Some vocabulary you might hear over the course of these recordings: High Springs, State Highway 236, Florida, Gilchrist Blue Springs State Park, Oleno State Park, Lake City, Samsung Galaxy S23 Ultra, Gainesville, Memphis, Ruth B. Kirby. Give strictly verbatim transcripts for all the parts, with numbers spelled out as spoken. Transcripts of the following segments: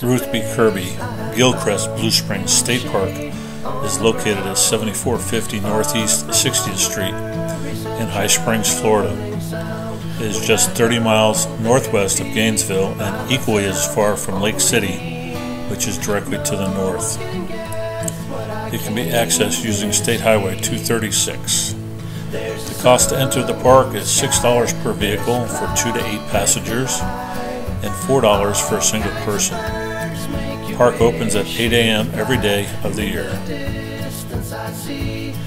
Ruth B. Kirby, Gilchrist Blue Springs State Park, is located at seventy-four fifty Northeast sixtieth Street in High Springs, Florida. It is just thirty miles northwest of Gainesville and equally as far from Lake City, which is directly to the north. It can be accessed using State Highway two thirty-six. The cost to enter the park is six dollars per vehicle for two to eight passengers and four dollars for a single person. The park opens at eight A M every day of the year.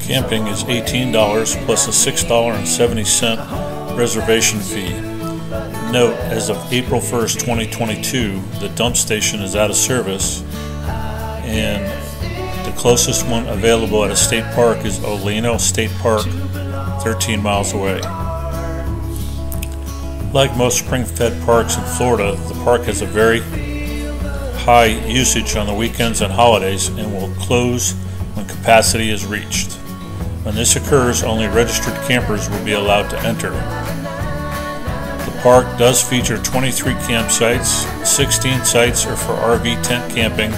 Camping is eighteen dollars plus a six dollars and seventy cents reservation fee. Note, as of April first, twenty twenty-two, the dump station is out of service and the closest one available at a state park is Oleno State Park, thirteen miles away. Like most spring-fed parks in Florida, the park has a very high usage on the weekends and holidays and will close when capacity is reached. When this occurs, only registered campers will be allowed to enter. The park does feature twenty-three campsites, sixteen sites are for R V tent camping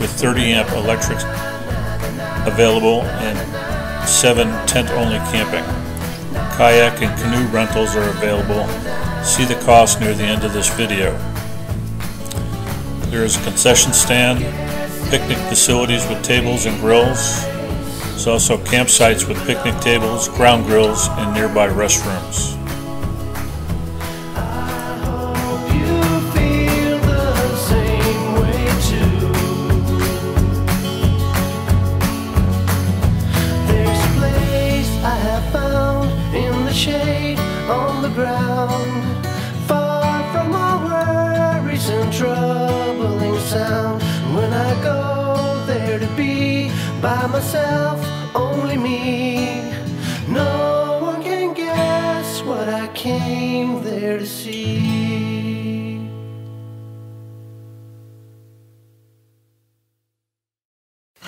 with thirty amp electrics available and seven tent-only camping. Kayak and canoe rentals are available. See the cost near the end of this video. There is a concession stand, picnic facilities with tables and grills. There's also campsites with picnic tables, ground grills, and nearby restrooms. On the ground, far from all worries and troubling sound. When I go there to be by myself, only me, no one can guess what I came there to see.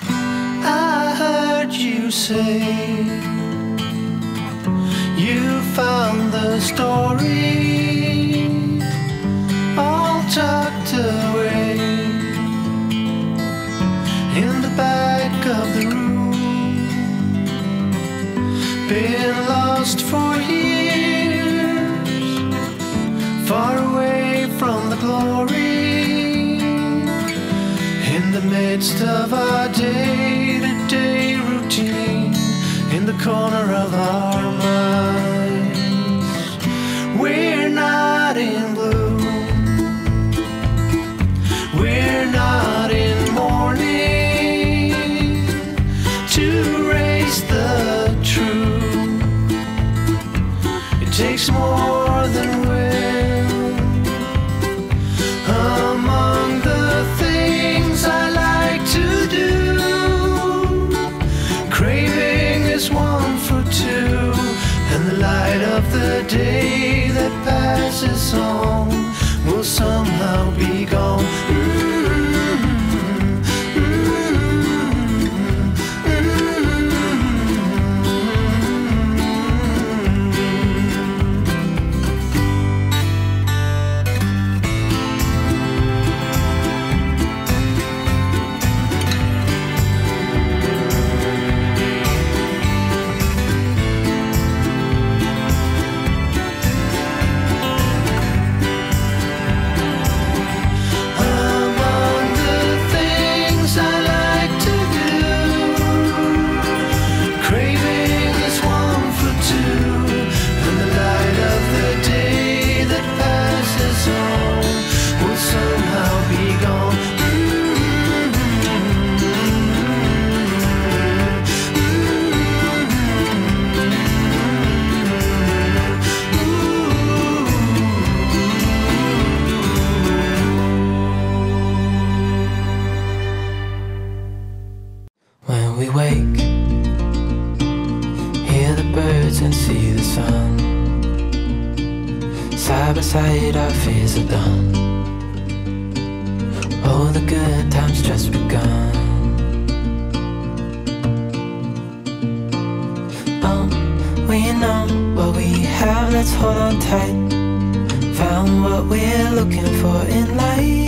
I heard you say you found the story all tucked away in the back of the room, been lost for years, far away from the glory, in the midst of our day-to-day routine, in the corner of our minds. We're not in blue, we're not in mourning, to raise the truth, it takes more than will. Among the things I like to do, craving is one for two, and the light of the day that passes on will somehow be gone. Mm-hmm. Mm-hmm. Side by side, our fears are done. Oh, the good times just begun. Oh, we know what we have, let's hold on tight. Found what we're looking for in life.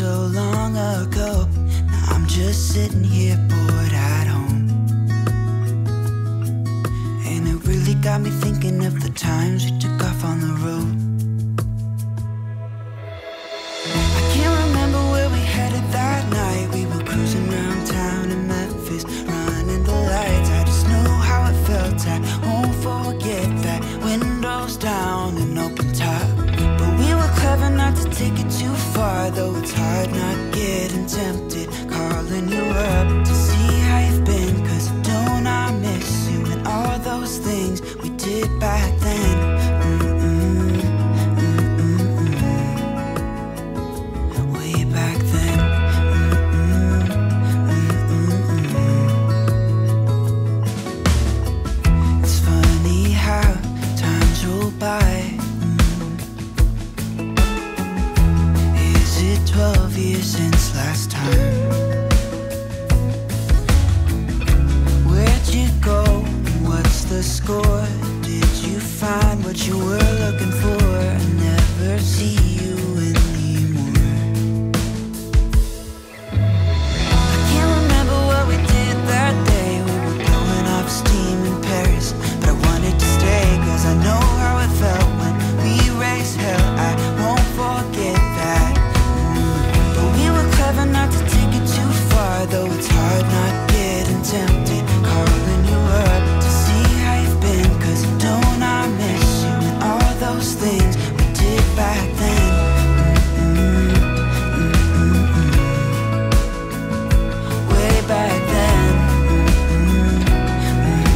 so long ago. Now I'm just sitting here bored at home, and it really got me thinking of the times we took off on the road. I can't remember where we headed that night. We were cruising around town in Memphis, running the lights. I just know how it felt. I won't forget that. Windows down and open top. Clever not to take it too far, though it's hard not getting tempted. Calling you up to see how you've been, cause don't I miss you and all those things we did back then. Mm-mm, mm-mm, way back then. Mm-mm, mm-mm. It's funny how times roll by. Twelve years since last time. Where'd you go? What's the score? Did you find what you were looking for? I never see you anymore. I can't remember what we did that day. We were blowing off steam in Paris, but I wanted to stay, cause I know how it felt when we raised hell. I won't forget that. Clever not to take it too far, though it's hard not getting tempted. Calling you up to see how you've been, cause don't I miss you and all those things we did back then. Mm-mm, mm-mm, mm-mm. Way back then. Mm-mm,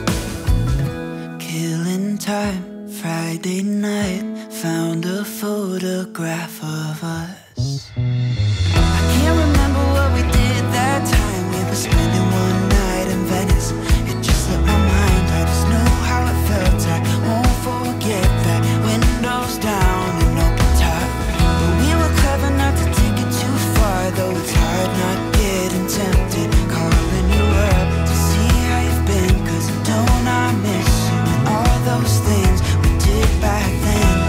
mm-mm, mm-mm. Killing time, Friday night. Found a photograph of us. I can't remember what we did that time. We were spending one night in Venice. It just left my mind. I just know how it felt. I won't forget that. Windows down and open top. But we were clever not to take it too far, though it's hard not getting tempted. Calling you up to see how you've been, cause don't I miss you and all those things we did back then. Mm-hmm.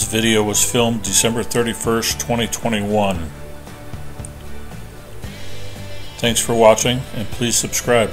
This video was filmed December thirty-first, twenty twenty-one. Thanks for watching, and please subscribe.